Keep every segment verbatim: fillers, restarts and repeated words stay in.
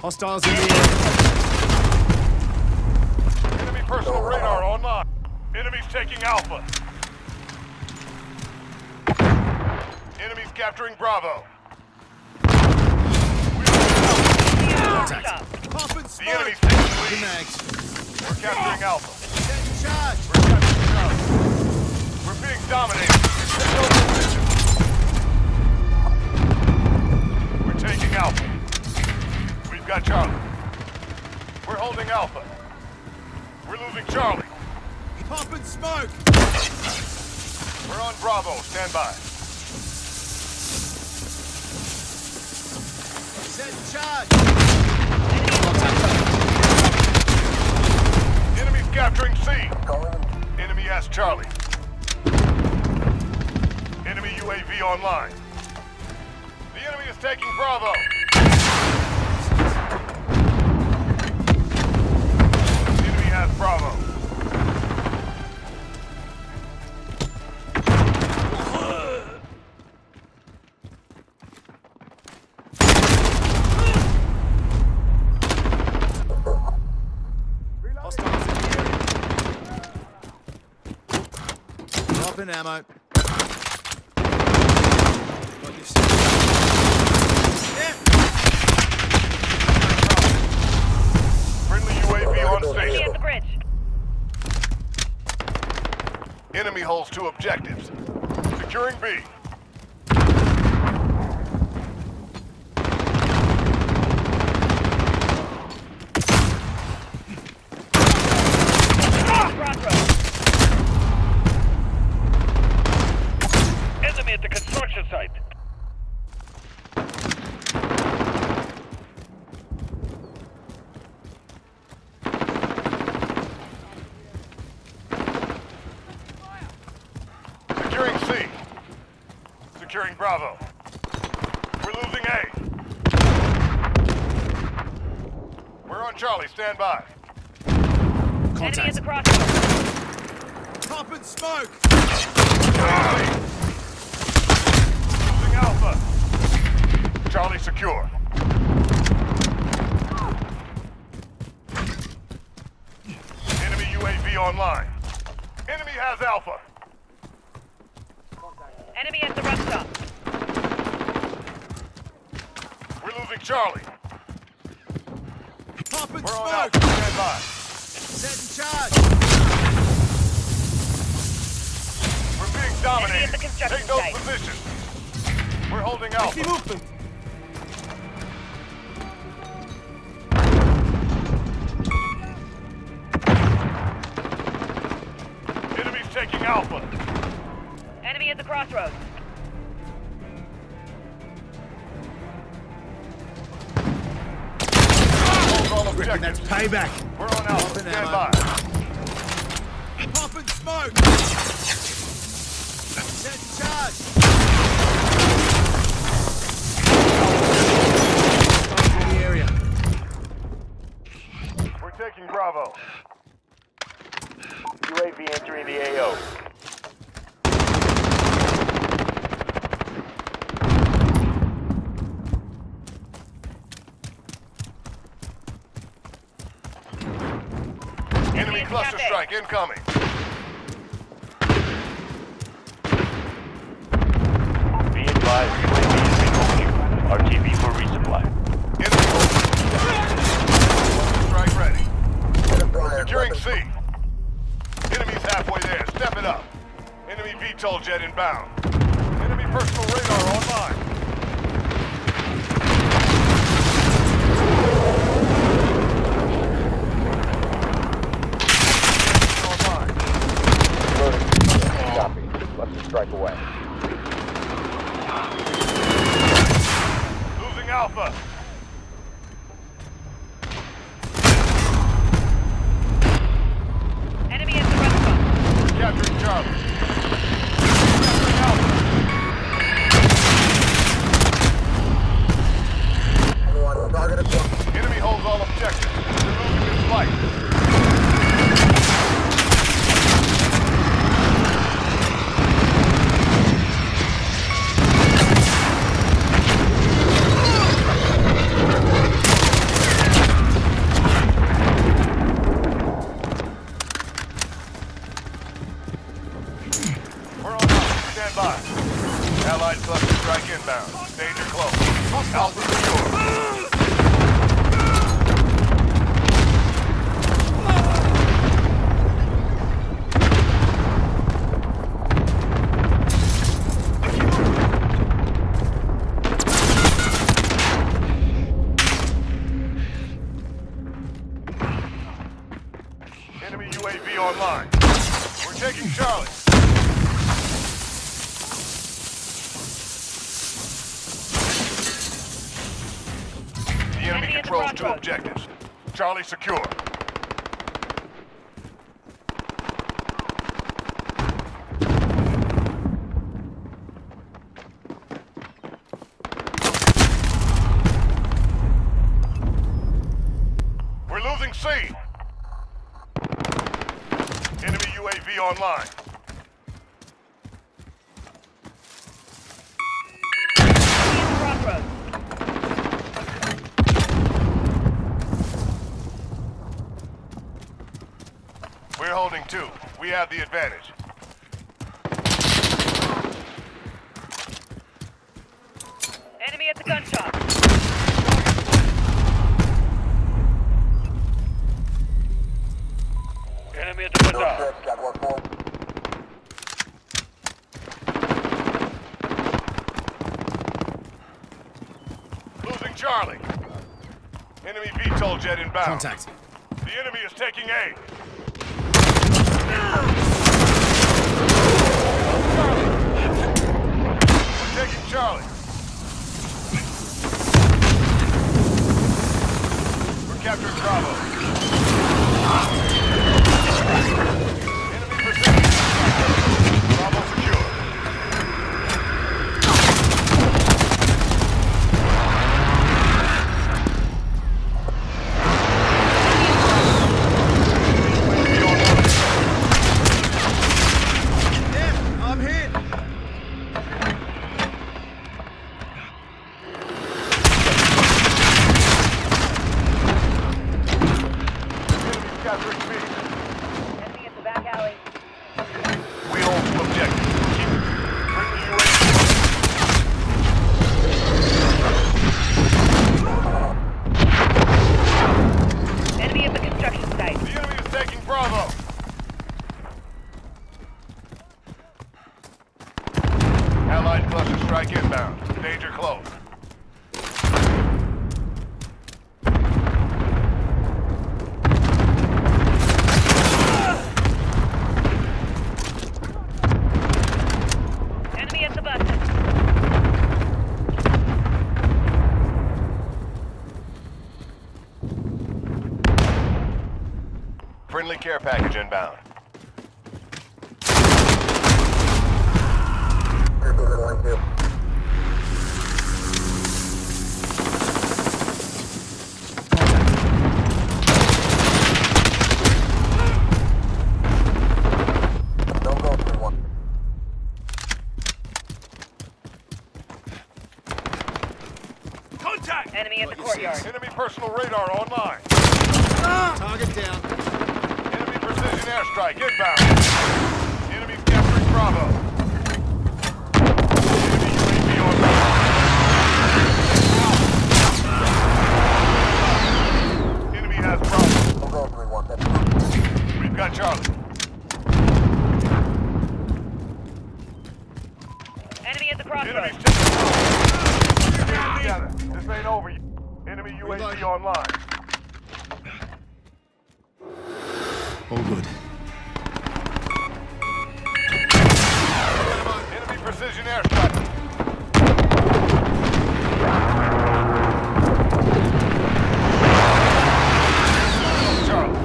Hostiles in the air. Enemy personal radar online. Enemies taking Alpha. Enemies capturing Bravo. The enemy's taking the lead. We're capturing Alpha. We're capturing Alpha. We're being dominated. We're taking Alpha. We've got Charlie. We're holding Alpha. We're losing Charlie. Popping smoke. We're on Bravo. Stand by. Set charge. Enemy's capturing C. Enemy has Charlie. Enemy U A V online. The enemy is taking Bravo. Enemy has Bravo. Ammo. Friendly U A V on station. At the bridge. Enemy holds two objectives. Securing B. Securing Bravo. We're losing A. We're on Charlie. Stand by. Contact. Enemy is across. Pop and smoke. Charlie. Losing Alpha. Charlie secure. Enemy U A V online. Enemy has Alpha. Enemy at the rest stop. We're losing Charlie. Pop and smoke. Stand by. Set in charge. We're being dominated. Take those site. Positions. We're holding out. Keep moving. Enemy's taking Alpha. Enemy at the crossroads. Ah! Reckon that's payback. We're on Alpha. Stand by. Pop and smoke. Set charge. In the area. We're taking Bravo. U A V entering the A O. Cluster strike incoming. Be advised, U A V is relocating. R T B for resupply. Enemy strike ready. Securing C. Enemy's halfway there. Step it up. Enemy V TOL jet inbound. Enemy personal radar online. Strike away. Losing Alpha. Enemy at the restaurant. Capturing Charlie. Capturing Alpha. Enemy holds all objectives. They're losing his flight. U A V online. We're taking Charlie. The enemy, enemy controls two objectives. Charlie secure. We're losing C. Enemy U A V online. We're holding two. We have the advantage. Enemy at the gun shop. Enemy at the window. Sure, losing Charlie. Enemy V TOL jet inbound. Contact. The enemy is taking A. Charlie. We're taking Charlie. We're capturing Bravo. Friendly care package inbound. Contact! Enemy at the courtyard. Enemy personal radar online. Ah! Target down. Precision airstrike inbound. Enemy capturing Bravo. Enemy U A V online. Enemy has Bravo. We've got Charlie. Enemy at the crossroads. This ain't over. Enemy U A V online. All good. Enemy precision airstrike. Charlie.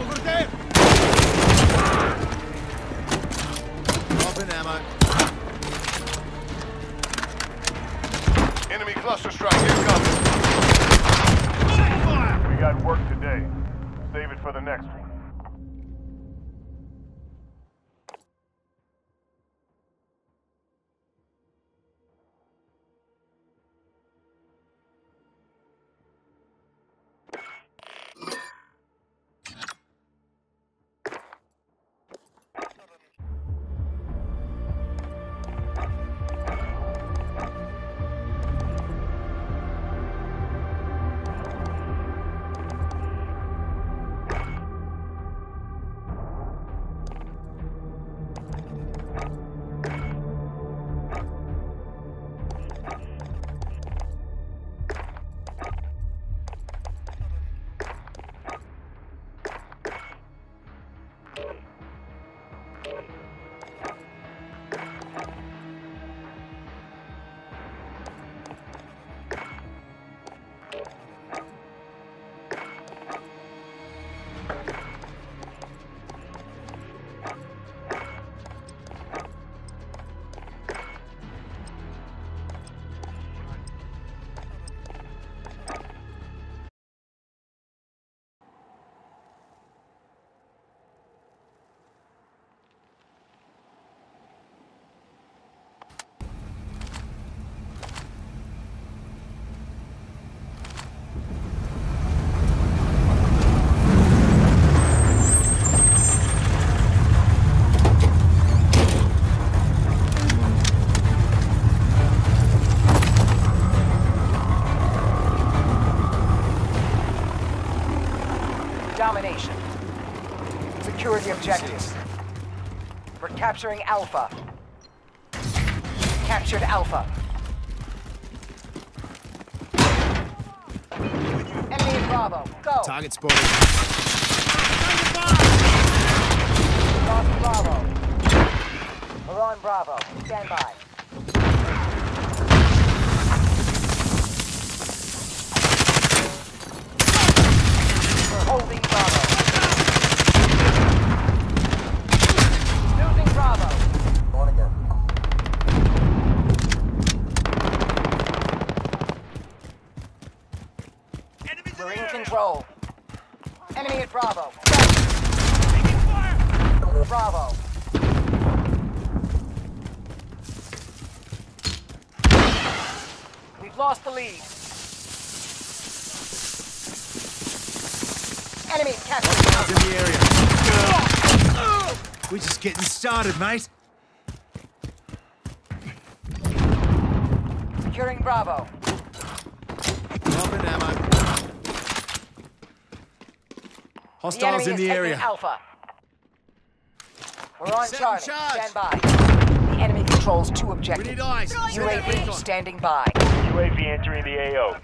Over there. Open ammo. Enemy cluster strike incoming. Got work today. Save it for the next one. Secure the objectives. We're capturing Alpha. Captured Alpha. Enemy in Bravo. Go. Target spotted. Lost Bravo. We're on Bravo. Stand by. We're holding Bravo. Control. Enemy at Bravo. Taking fire. Bravo. We've lost the lead. Enemy captured in the area. We're just getting started, mate. Securing Bravo. Dropping ammo. Hostiles the in the area. Alpha. We're on Charlie. Stand by. The enemy controls two objectives. We need eyes. U A V standing by. U A V entering the A O.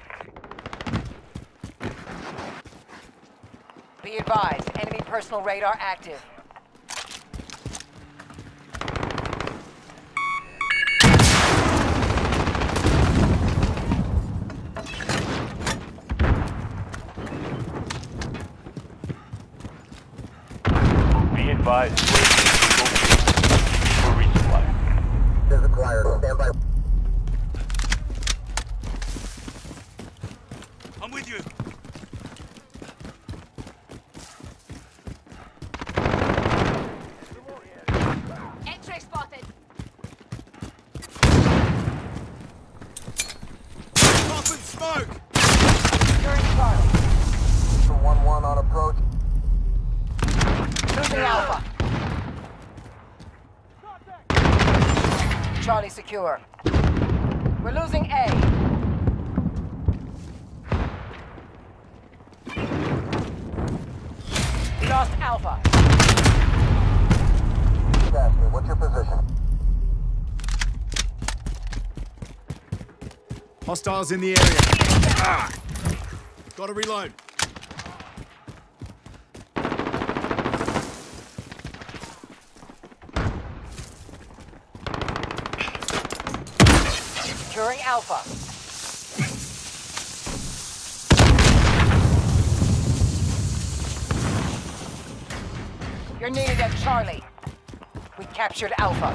Be advised, enemy personal radar active. Advised, for resupply. There's a prior, stand by. I'm with you. X-ray spotted. Pop and smoke. During fire. For one one on approach. Losing Alpha. Charlie secure. We're losing A. We lost Alpha. Dashley, what's your position? Hostiles in the area. Ah. Gotta reload. Securing Alpha. You're needed at Charlie. We captured Alpha.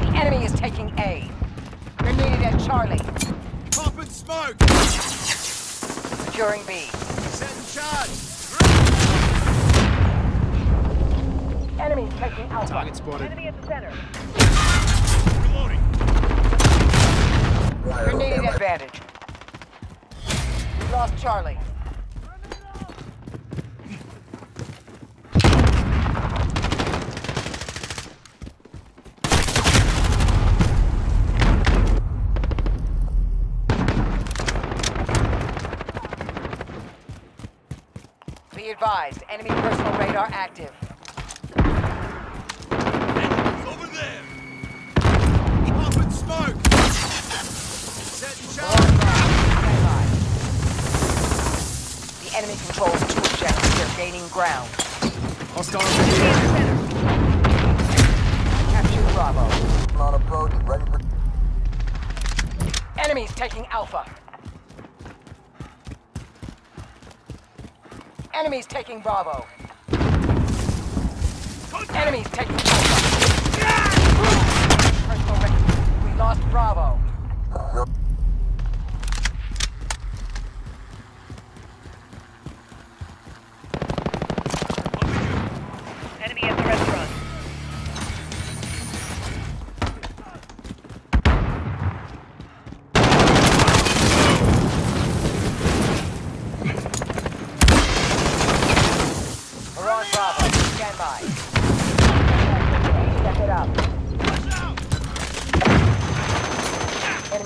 The enemy is taking A. You're needed at Charlie. Pop and smoke! Securing B. Set and charge! Enemy taking Alpha. Target spotted. Enemy at the center. Reloading. You're needing advantage. We lost Charlie. Be advised, enemy personal radar active. Enemy controls two objectives. They're gaining ground. Hostile in the area. Capture Bravo. On approach, ready for. Enemies taking Alpha. Enemies taking Bravo. Enemies taking Alpha. Yeah! Personal record. We lost Bravo. Enemy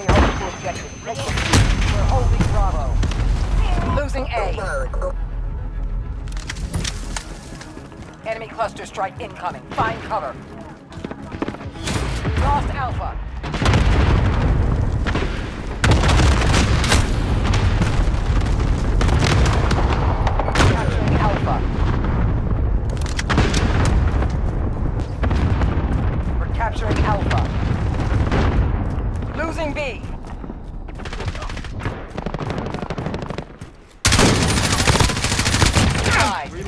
holding Securing A. Enemy cluster strike incoming. Find cover. Lost Alpha. Capturing Alpha. We're capturing Alpha. Losing B.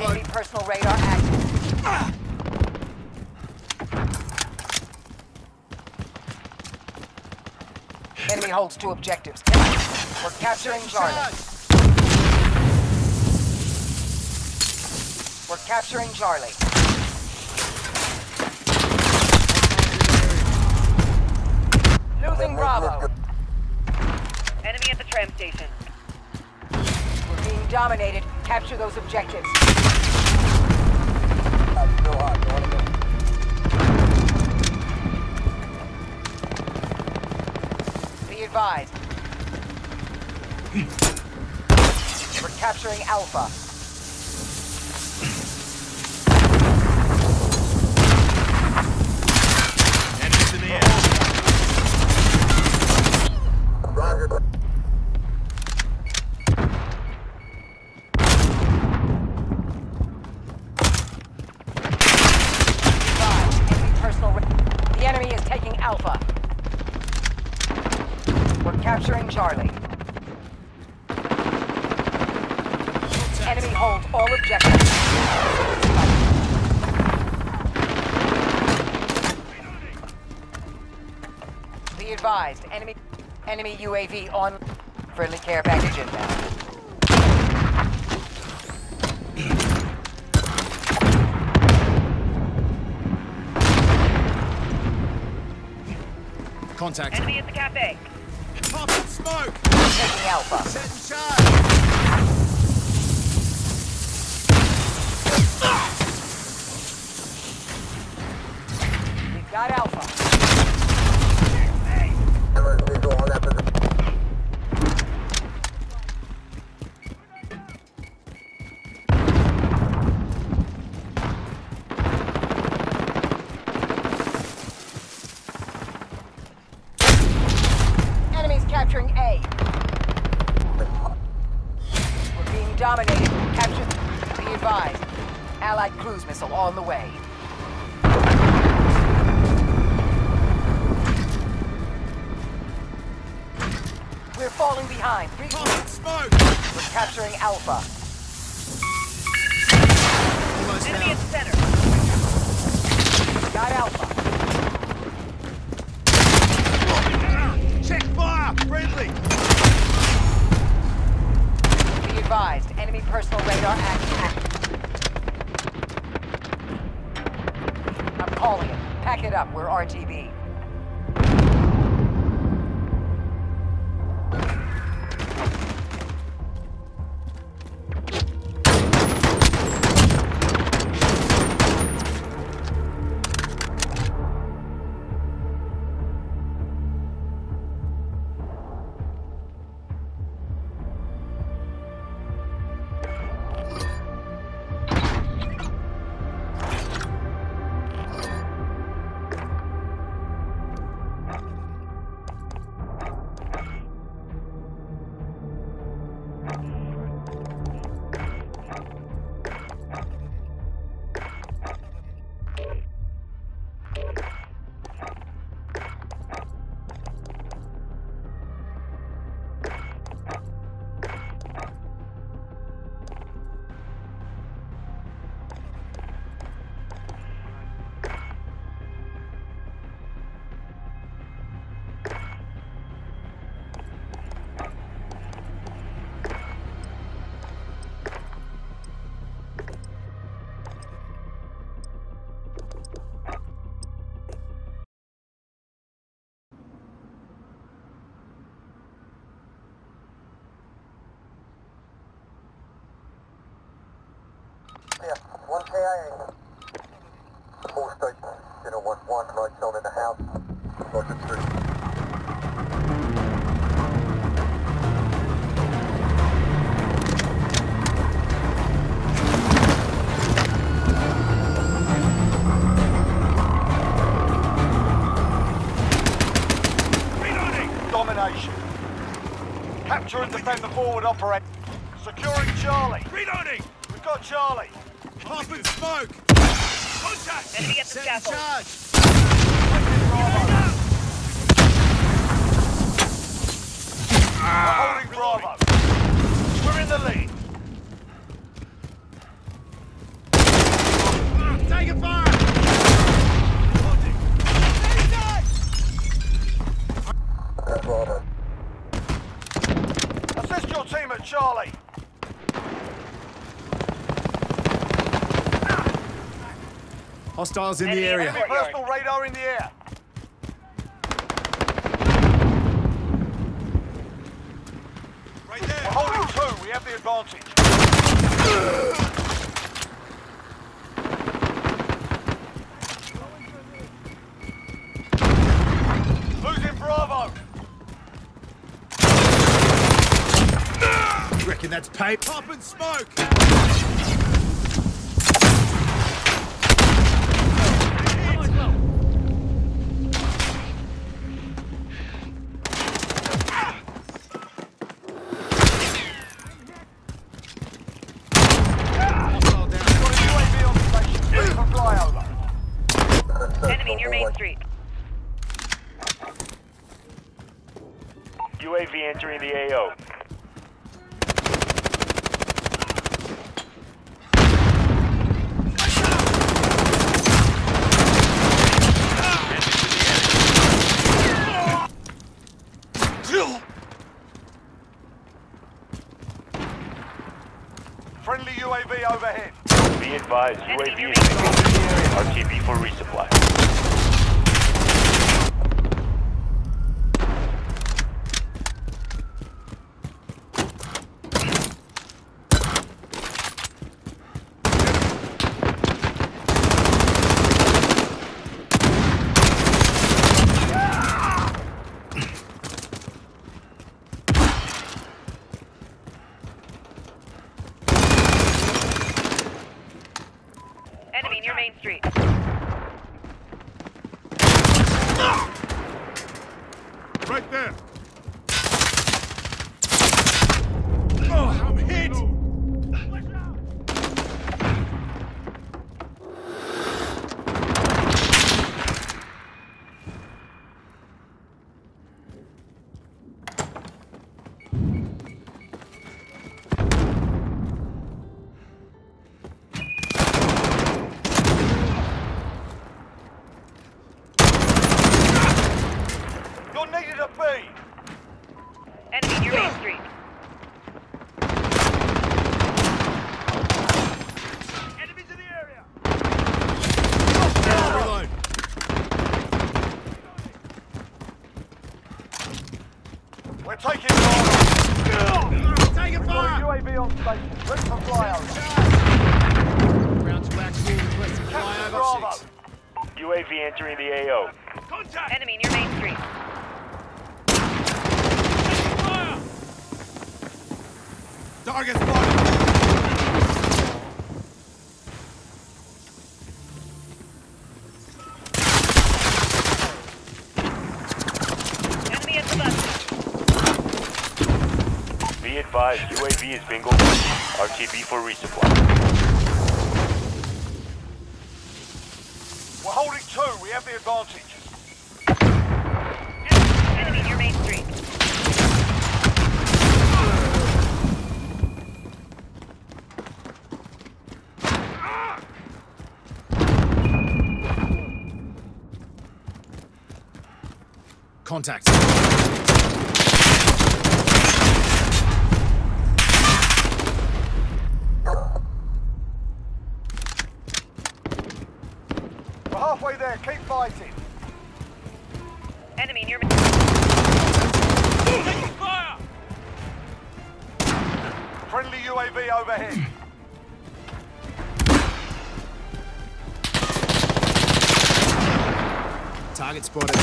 Enemy personal radar active. Ah. Enemy holds two objectives. We're capturing Charlie. We're capturing Charlie. Losing Bravo. Enemy at the tram station. We're being dominated. Capture those objectives. Be advised. We're capturing Alpha. Enemies in the air. Roger. Alpha. We're capturing Charlie. Enemy holds all objectives. Be advised, enemy enemy U A V on. Friendly care package inbound. Contact. Enemy at the cafe. Pop and smoke! Taking Alpha. Set and charge! We've got Alpha. Hey. Capturing A. We're being dominated. Capture. Be advised. Allied cruise missile on the way. We're falling behind. Recon smoke. We're capturing Alpha. Almost enemy at center. Got Alpha. Check fire! Friendly! Be advised, enemy personal radar active. I'm calling it. Pack it up, we're R T B. One K I A. Four station, you know, one, one, right zone in the house. Roger, three. Counter and defend the forward operator. Securing Charlie. Reloading! We've got Charlie. Pop and smoke! Contact! Enemy at the castle. Charge! Ah, we're holding Bravo. We're in the lead. Ah, take a fire! Bravo. Assist your team at Charlie. Hostiles in the area. Enemy personal radar in the air. Right there. We're holding two. We have the advantage. That's pipe. Pop and smoke! Enemy near Main Street. U A V entering the A O. Friendly U A V overhead. Be advised, U A V is R T B for resupply. Near Main Street. Right there. Oh, I'm hit. We're taking fire! Taking fire! U A V on station. Ready for flyover. Round to action. Request flyover six. U A V entering the A O. Contact! Enemy near Main Street. Taking fire! Target spotted! Advised, U A V is bingo. R T B for resupply. We're holding two. We have the advantage. Enemy near Main Street. Contact. Halfway there, keep fighting. Enemy near me. Taking fire! Friendly U A V overhead. Target spotted.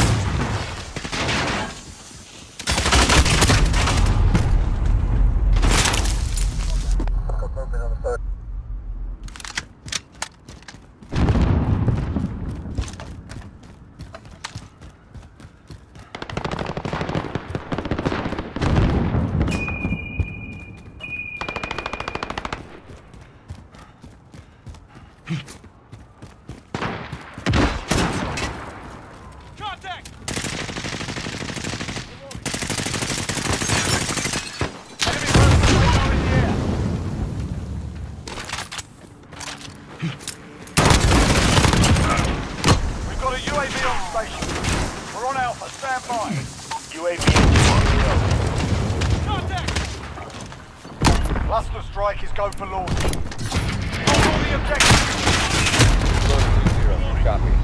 Got a U A V on station. We're on Alpha, stand by. U A V on contact! Cluster strike is go for launch. Hold all the objectives. Zero, copy.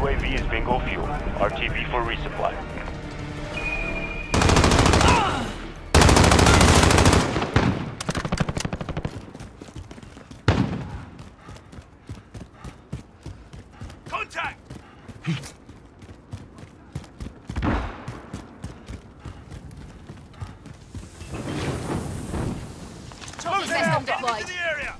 U A V is bingo fuel. R T B for resupply. Contact! Losing Alpha! Into the area!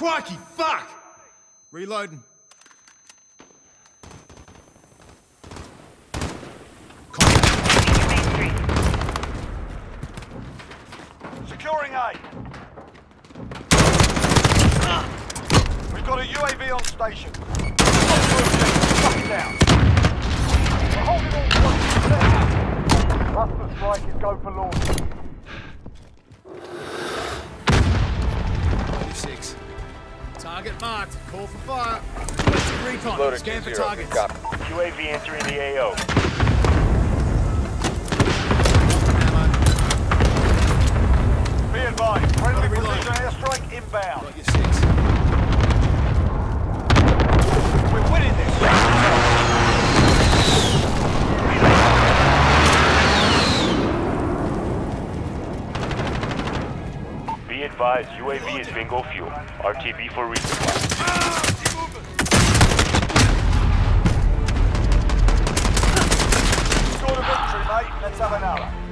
Crikey, fuck! Reloading. Securing A. We've got a U A V on station. Fuck it down. We're holding all the guns. Cluster strike is go for launch. ninety-six. Target marked. Call for fire. Requesting recon. Loader scan for targets. U A V entering the A O. Ammo. Be advised. Friendly precision airstrike inbound. Got your six. We're winning this. Be advised. U A V is bingo fuel. R T B for resupply. Scored a victory, mate. Let's have another.